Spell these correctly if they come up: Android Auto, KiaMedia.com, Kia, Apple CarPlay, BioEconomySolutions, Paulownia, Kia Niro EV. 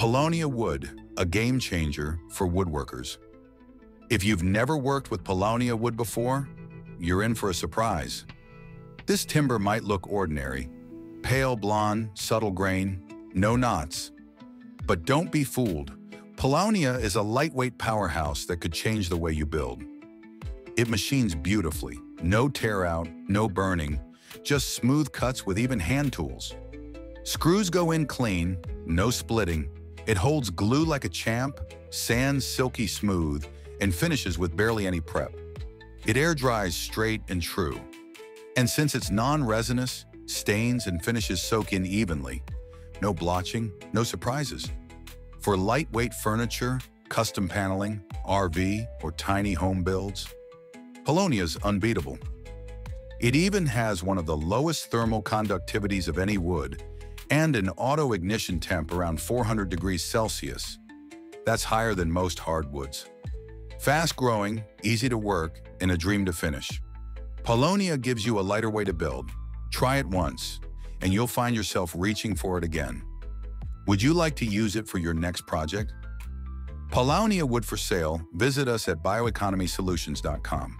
Paulownia wood, a game changer for woodworkers. If you've never worked with Paulownia wood before, you're in for a surprise. This timber might look ordinary, pale blonde, subtle grain, no knots. But don't be fooled. Paulownia is a lightweight powerhouse that could change the way you build. It machines beautifully, no tear out, no burning, just smooth cuts with even hand tools. Screws go in clean, no splitting. It holds glue like a champ, sands silky smooth, and finishes with barely any prep. It air dries straight and true. And since it's non-resinous, stains and finishes soak in evenly. No blotching, no surprises. For lightweight furniture, custom paneling, RV, or tiny home builds, Paulownia's unbeatable. It even has one of the lowest thermal conductivities of any wood and an auto-ignition temp around 400 degrees Celsius. That's higher than most hardwoods. Fast-growing, easy to work, and a dream to finish. Paulownia gives you a lighter way to build. Try it once, and you'll find yourself reaching for it again. Would you like to use it for your next project? Paulownia wood for sale. Visit us at bioeconomysolutions.com.